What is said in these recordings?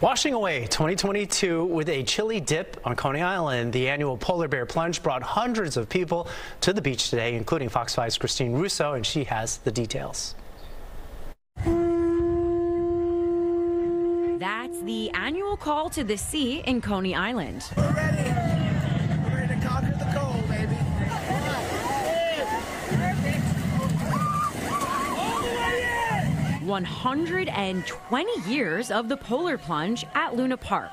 Washing away 2022 with a chilly dip on Coney Island, the annual Polar Bear Plunge brought hundreds of people to the beach today, including Fox 5's Christine Russo, and she has the details. That's the annual call to the sea in Coney Island. We're ready. We're ready to conquer the cold, baby. Perfect. 120 years of the Polar Plunge at Luna Park.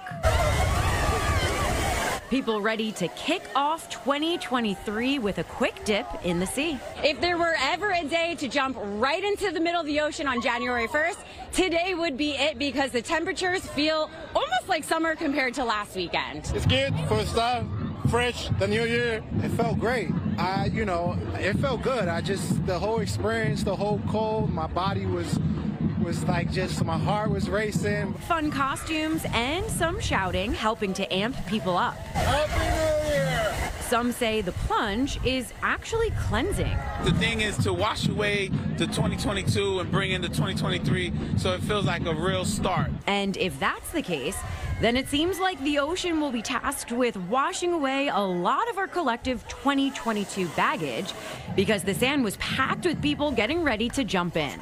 People ready to kick off 2023 with a quick dip in the sea. If there were ever a day to jump right into the middle of the ocean on January 1st, today would be it, because the temperatures feel almost like summer compared to last weekend. It's good, first time, fresh, the new year. It felt great. It felt good. The whole experience, the whole cold, my body was like, just my heart was racing. Fun costumes and some shouting helping to amp people up. Happy New Year! Some say the plunge is actually cleansing. The thing is to wash away the 2022 and bring in the 2023, so it feels like a real start. And if that's the case, then it seems like the ocean will be tasked with washing away a lot of our collective 2022 baggage, because the sand was packed with people getting ready to jump in.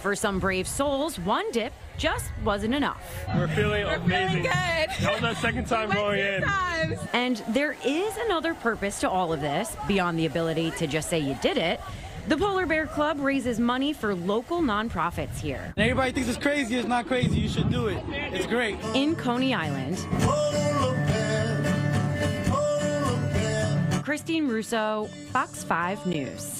For some brave souls, one dip just wasn't enough. We're feeling amazing. Feeling good. That was our second time going in. And there is another purpose to all of this, beyond the ability to just say you did it. The Polar Bear Club raises money for local nonprofits here. And everybody thinks it's crazy. It's not crazy. You should do it. It's great. In Coney Island, Christine Russo, Fox 5 News.